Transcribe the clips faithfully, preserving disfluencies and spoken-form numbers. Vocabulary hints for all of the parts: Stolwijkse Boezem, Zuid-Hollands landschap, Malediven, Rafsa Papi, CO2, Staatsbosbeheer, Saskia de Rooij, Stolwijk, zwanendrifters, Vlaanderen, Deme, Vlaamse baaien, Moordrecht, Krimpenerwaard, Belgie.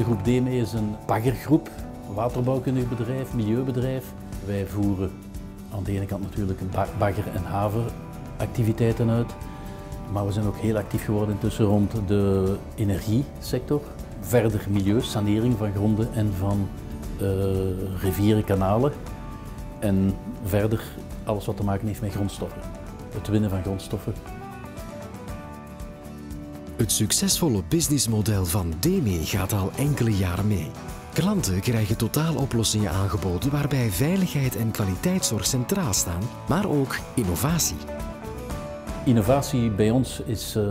De groep Deme is een baggergroep, een waterbouwkundig bedrijf, milieubedrijf. Wij voeren aan de ene kant natuurlijk een bagger- en havenactiviteiten uit, maar we zijn ook heel actief geworden intussen rond de energiesector. Verder milieu, sanering van gronden en van uh, rivieren, kanalen. En verder alles wat te maken heeft met grondstoffen, het winnen van grondstoffen. Het succesvolle businessmodel van Deme gaat al enkele jaren mee. Klanten krijgen totaaloplossingen aangeboden waarbij veiligheid en kwaliteitszorg centraal staan, maar ook innovatie. Innovatie bij ons is uh,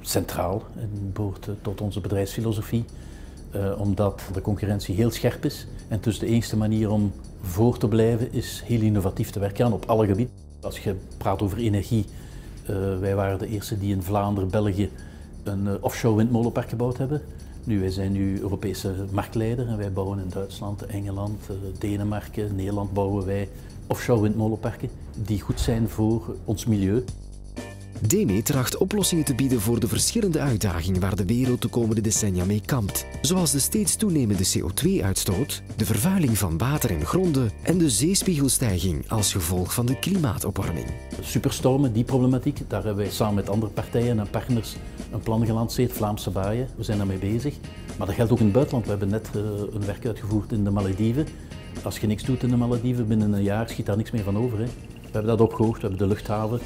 centraal en behoort uh, tot onze bedrijfsfilosofie, uh, omdat de concurrentie heel scherp is. En dus de enige manier om voor te blijven is heel innovatief te werken aan op alle gebieden. Als je praat over energie, uh, wij waren de eerste die in Vlaanderen, België een uh, offshore windmolenpark gebouwd hebben. Nu, wij zijn nu Europese marktleider en wij bouwen in Duitsland, Engeland, Denemarken, Nederland bouwen wij offshore windmolenparken die goed zijn voor ons milieu. Deme tracht oplossingen te bieden voor de verschillende uitdagingen waar de wereld de komende decennia mee kampt, zoals de steeds toenemende C O twee uitstoot, de vervuiling van water en gronden en de zeespiegelstijging als gevolg van de klimaatopwarming. Superstormen, die problematiek, daar hebben wij samen met andere partijen en partners een plan gelanceerd, Vlaamse baaien, we zijn daarmee bezig. Maar dat geldt ook in het buitenland, we hebben net een werk uitgevoerd in de Malediven. Als je niks doet in de Malediven, binnen een jaar schiet daar niks meer van over, hè. We hebben dat opgehoogd, we hebben de luchthaven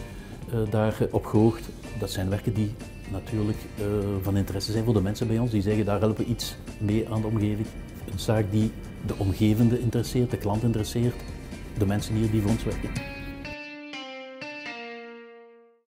daar opgehoogd. Dat zijn werken die natuurlijk uh, van interesse zijn voor de mensen bij ons. Die zeggen, daar helpen we iets mee aan de omgeving. Een zaak die de omgevende interesseert, de klant interesseert, de mensen hier die voor ons werken.